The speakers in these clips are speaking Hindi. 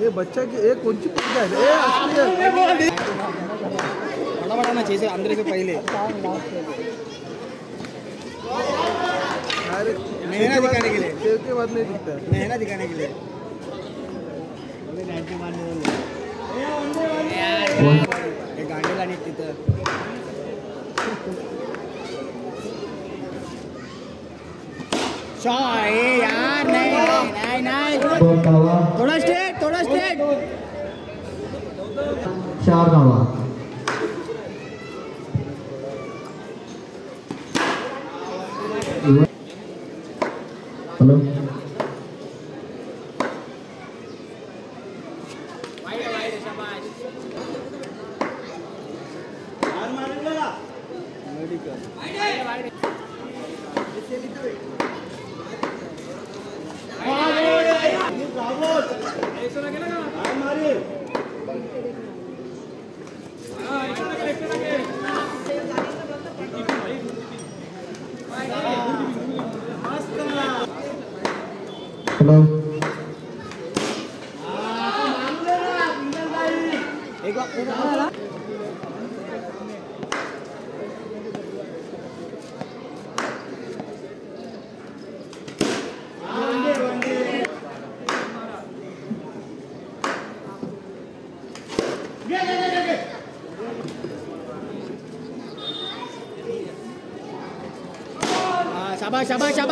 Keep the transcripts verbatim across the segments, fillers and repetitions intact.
ये बच्चा की एक कुंजी बड़ा बड़ा ना चीजें अंदर से पहले मेहनत दिखाने के लिए के बाद नहीं दिखता है मेहनत दिखाने के लिए एक गांडे लाने यार नहीं नहीं नहीं थोड़ा स्ट्रेट थोड़ा स्ट्रेट चार नवा हेलो शाबाश शाबाश शाबाश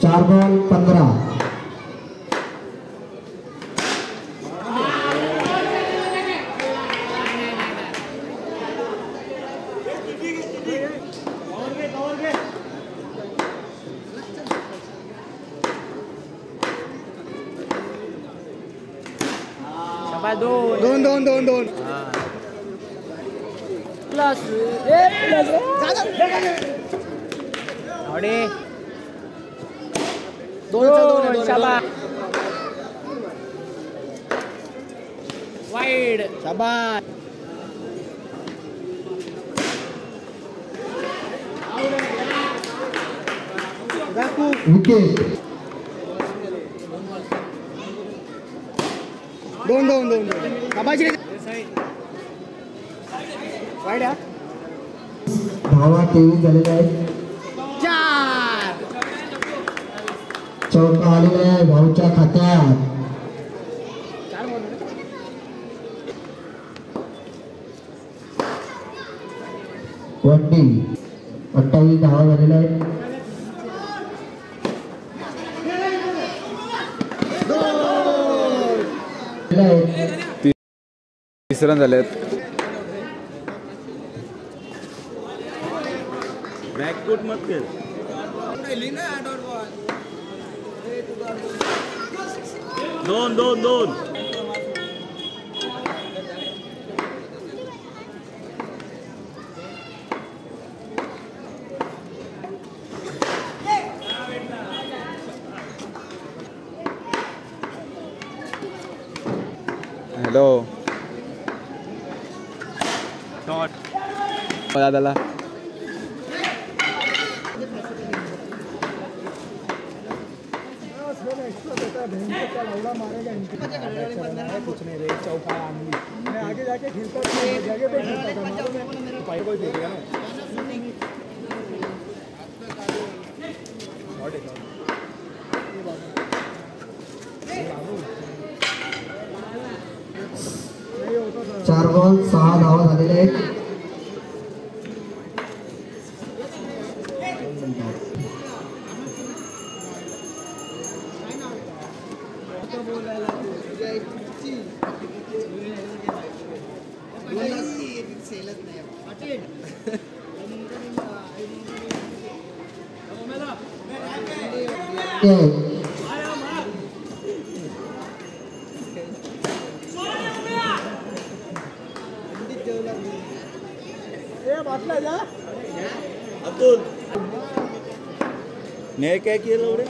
चार बॉल पंद्रह दोन दोन दोन दोन प्लस वाइड शाबाश विकेट दोन दोन दोन शाबाशी वाईट धावा तेवीस झालेला आहे चार चौका आलेला आहे भाऊच्या खात्यात वड्डी अठ्ठावीस धावा झालेला आहे तीस रन झाले बैकफुट मत खेल दोन दोन दोन डाला कुछ नहीं रे चौका मैं आगे जाके खेलता जगह पे खेलता चार बॉल सहा धावा झालेले आहेत ने क्या किया लोगों ने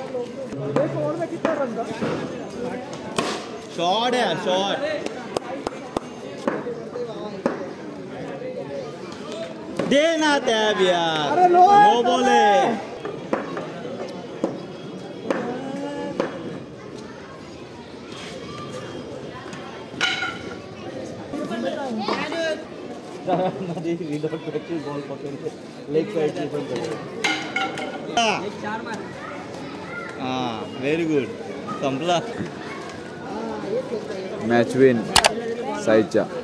शॉट है शॉट देना तैब यार नो बोले बॉल पकड़ के लेग साइड से वेरी गुड संपला मैच विन साईचा।